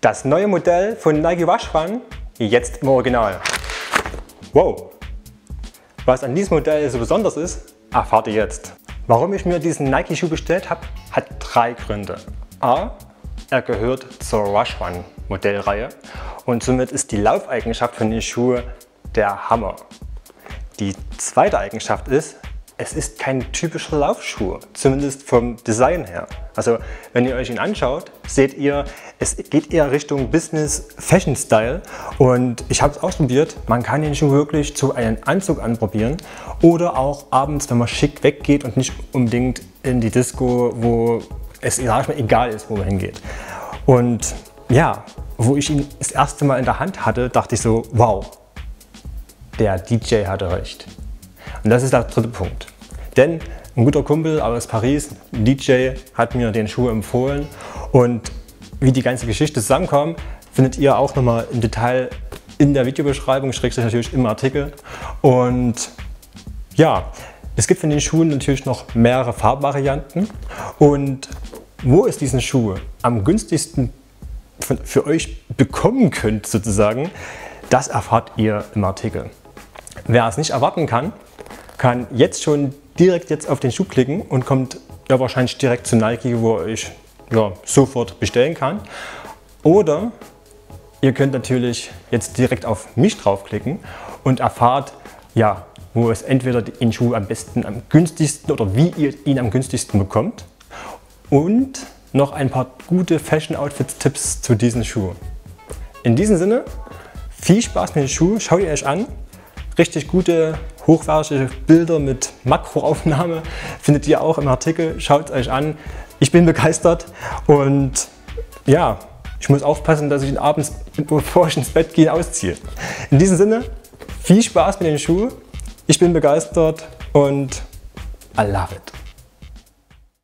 Das neue Modell von Nike Roshe Run, jetzt im Original. Wow! Was an diesem Modell so besonders ist, erfahrt ihr jetzt. Warum ich mir diesen Nike-Schuh bestellt habe, hat drei Gründe. A. Er gehört zur Roshe Run Modellreihe und somit ist die Laufeigenschaft von den Schuhen der Hammer. Die zweite Eigenschaft ist, es ist kein typischer Laufschuh, zumindest vom Design her. Also wenn ihr euch ihn anschaut, seht ihr, es geht eher Richtung Business-Fashion-Style und ich habe es ausprobiert, man kann den Schuh wirklich zu einem Anzug anprobieren oder auch abends, wenn man schick weggeht und nicht unbedingt in die Disco, wo es egal ist, wo man hingeht. Und ja, wo ich ihn das erste Mal in der Hand hatte, dachte ich so, wow, der DJ hatte recht. Und das ist der dritte Punkt. Denn ein guter Kumpel aus Paris, ein DJ, hat mir den Schuh empfohlen. Und wie die ganze Geschichte zusammenkommt, findet ihr auch nochmal im Detail in der Videobeschreibung, schrägstrich natürlich im Artikel. Und ja, es gibt von den Schuhen natürlich noch mehrere Farbvarianten. Und wo ihr diesen Schuh am günstigsten für euch bekommen könnt, sozusagen, das erfahrt ihr im Artikel. Wer es nicht erwarten kann jetzt schon direkt jetzt auf den Schuh klicken und kommt ja wahrscheinlich direkt zu Nike, wo ihr euch ja, sofort bestellen kann. Oder ihr könnt natürlich jetzt direkt auf mich draufklicken und erfahrt, ja, wo es entweder den Schuh am besten, am günstigsten oder wie ihr ihn am günstigsten bekommt. Und noch ein paar gute Fashion-Outfits-Tipps zu diesem Schuh. In diesem Sinne, viel Spaß mit dem Schuh, schaut ihr euch an. Richtig gute, hochwertige Bilder mit Makroaufnahme findet ihr auch im Artikel. Schaut es euch an. Ich bin begeistert und ja, ich muss aufpassen, dass ich ihn abends, bevor ich ins Bett gehe, ausziehe. In diesem Sinne, viel Spaß mit den Schuhen. Ich bin begeistert und I love it.